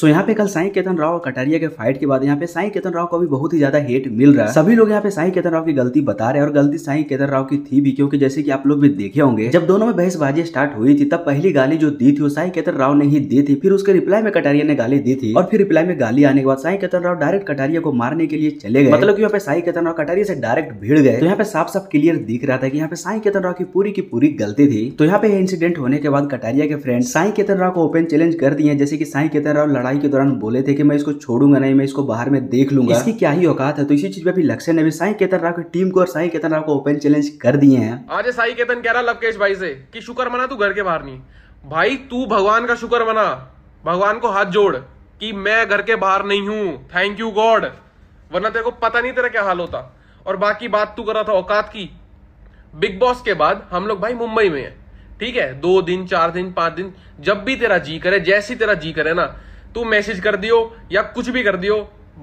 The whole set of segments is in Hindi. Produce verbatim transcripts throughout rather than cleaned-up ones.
सो यहाँ पे कल साई केतन राव और कटारिया के फाइट के बाद यहाँ पे साई केतन राव को भी बहुत ही ज्यादा हेट मिल रहा है। सभी लोग यहाँ पे साई केतन राव की गलती बता रहे हैं और गलती साई केतन राव की थी भी, क्योंकि जैसे कि आप लोग भी देखे होंगे जब दोनों में बहसबाजी स्टार्ट हुई थी तब पहली गाली जो दी थी वो साई केतन राव ने ही दी थी। फिर उसके रिप्लाई में कटारिया ने गाली दी थी और फिर रिप्लाई में गाली आने के बाद साई केतन राव डायरेक्ट कटारिया को मारने के लिए चले गए। मतलब की यहाँ पे साई केतन राव कटारिया से डायरेक्ट भिड़ गए। तो यहाँ पे साफ साफ क्लियर दिख रहा था कि यहाँ पे साई केतन राव की पूरी की पूरी गलती थी। तो यहाँ पे इंसिडेंट होने के बाद कटारिया के फ्रेंड साई केतन राव को ओपन चैलेंज कर दिए, जैसे कि साई केतन राव लड़ाई के दौरान बोले थे कि मैं इसको छोड़ूंगा नहीं, मैं इसको बाहर में देख लूंगा, इसकी क्या ही औकात है। तो इसी चीज पे भी लक्ष्य ने भी साई केतन राव की टीम को और साई केतन राव को ओपन चैलेंज कर दिए हैं। आज साई केतन कह रहा लवकेश भाई से कि शुक्र मना तू घर के बाहर नहीं, भाई तू भगवान का शुक्र मना, भगवान को हाथ जोड़ कि मैं घर के बाहर नहीं हूँ, थैंक यू गॉड, वरना तेरे को पता नहीं तेरा क्या हाल होता। और बाकी बात तू कर रहा था औकात की, बिग बॉस के बाद हम लोग भाई मुंबई में है, ठीक है, दो दिन चार दिन पांच दिन जब भी तेरा जी करे, जैसी तेरा जी करे ना तू मैसेज कर दियो या कुछ भी कर दियो,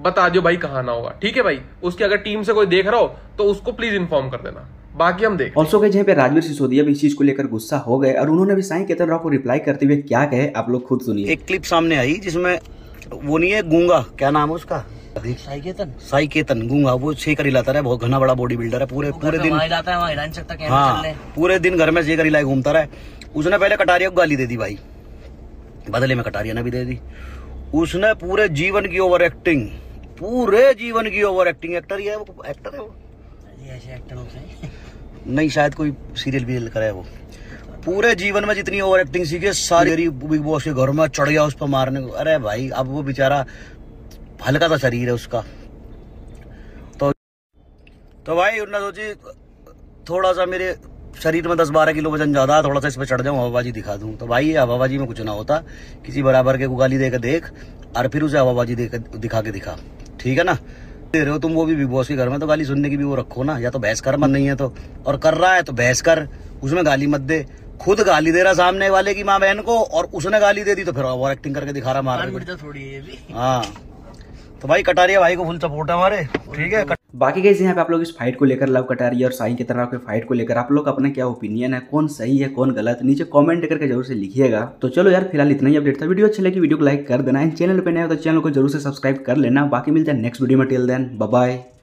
बता दियो भाई कहाँ ना होगा, ठीक है भाई। उसके अगर टीम से कोई देख रहा हो तो उसको प्लीज इन्फॉर्म कर देना, बाकी हम देख। ऑल्सो के जहाँ पे राजवीर सिसोदिया भी इस चीज को लेकर गुस्सा हो गए और उन्होंने भी साई केतन राव को रिप्लाई करते हुए क्या कहे आप लोग खुद सुनिए। एक क्लिप सामने आई जिसमें वो नहीं है गूंगा, क्या नाम है उसका, साई केतन, साई केतन गूंगा, वो शेकर हिलाता रहा है, बहुत घना बड़ा बॉडी बिल्डर है, पूरे पूरे दिन हिलाता है, वहाँ हिला नहीं सकता कैमरा, हाँ, पूरे दिन घर में शेकर हिलाए घूमता रहा है। उसने पहले कटारिया को गाली दे दी भाई, बदले में कटारिया ने भी दे दी। उसने पूरे जीवन की ओवर एक्टिंग, पूरे जीवन की ओवर एक्टिंग, एक्टर ही है वो, एक्टर है वो, ऐसे एक्टर नहीं शायद कोई सीरियल भी करे वो, पूरे जीवन में जितनी ओवर एक्टिंग सीखी सारी बिग बॉस के घर में चढ़ गया उस पर मारने को। अरे भाई अब वो बेचारा हल्का सा शरीर है उसका, तो तो भाई उन्होंने सोची थोड़ा सा मेरे शरीर में दस बारह किलो वजन ज्यादा है, थोड़ा सा इस पर चढ़ जाऊँ, हवाबाजी दिखा दूँ। तो भाई ये हवाबाजी में कुछ ना होता, किसी बराबर के गाली देकर देख और फिर उसे हवाबाजी दिखा के दिखा, ठीक है ना, दे रहे हो तुम वो भी बिग बॉस के घर में, तो गाली सुनने की भी वो रखो ना, या तो बहस कर, मन नहीं है तो, और कर रहा है तो बहस कर, उसमें गाली मत दे। खुद गाली दे रहा सामने वाले की माँ बहन को और उसने गाली दे दी, तो फिर ओवर एक्टिंग करके दिखा रहा मारने। हाँ तो भाई कटारिया भाई को फुल सपोर्ट है हमारे, ठीक है। बाकी कैसे यहाँ पे आप लोग इस फाइट को लेकर, लव कटारिया और साई केतन राव के फाइट को लेकर आप लोग अपना क्या ओपिनियन है, कौन सही है कौन गलत, नीचे कमेंट करके जरूर से लिखिएगा। तो चलो यार फिलहाल इतना ही अपडेट था, वीडियो अच्छी लगी वीडियो को लाइक कर देना, चैनल पे नया हो तो चैनल को जरूर से सब्सक्राइब कर लेना। बाकी मिलते हैं नेक्स्ट वीडियो में, टिल देन बाय बाय।